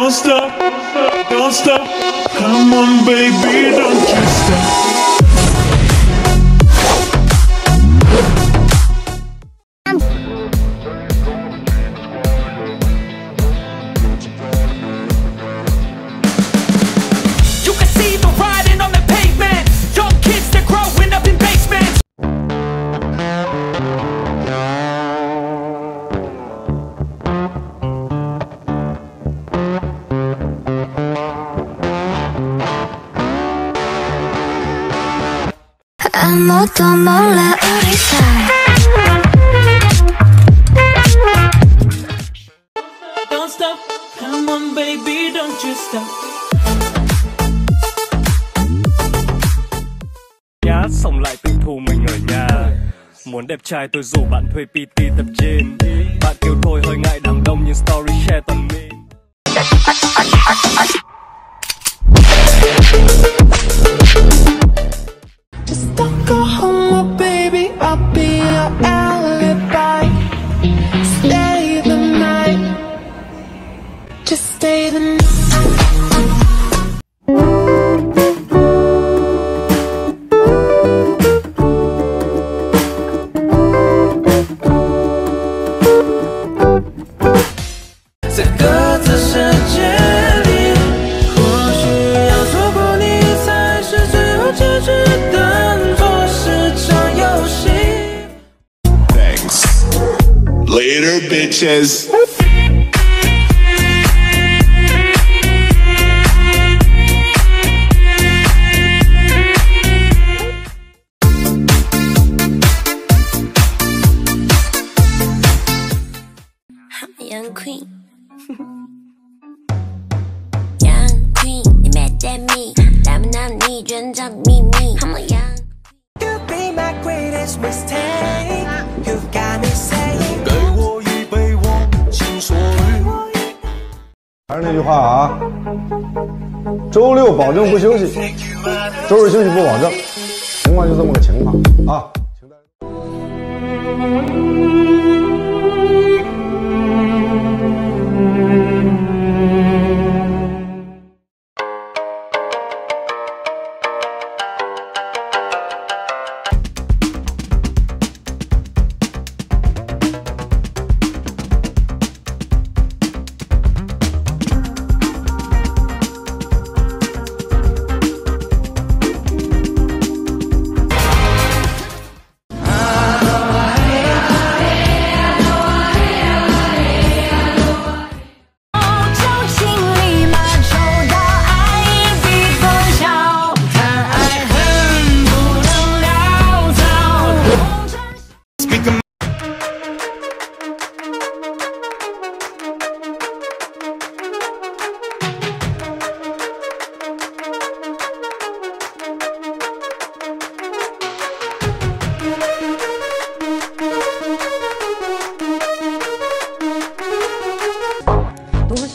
Don't stop, don't stop. Come on, baby, don't you stop. You can see the riding on the pavement. Young kids, they're growing up in basements. 아무도 몰라 우리 사이. Don't stop, come on baby, don't you stop. Nhá, xong lại tự thu mình ở nhà. Muốn đẹp trai tôi rủ bạn thuê PT tập gym. Bạn kêu thôi hơi ngại đám đông nhưng story share tần mình. Thanks. Later, bitches. I'm a young queen. Young queen, you mad at me. I'm not me, just me. I'm a young. You'll be my greatest mistake. You've got me saying. 给我一杯忘情水。还是那句话啊，周六保证不休息，周日休息不保证，情况就这么个情况啊。请大家。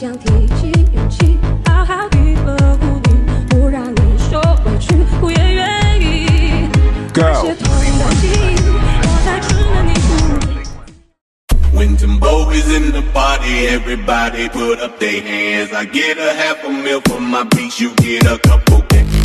想提起勇气，好好一个孤独，不让你受委屈，我也愿意。那些痛的心，我才值得你哭。When some boys in the party, everybody put up their hands. I get a half a meal for my beats, you get a couple.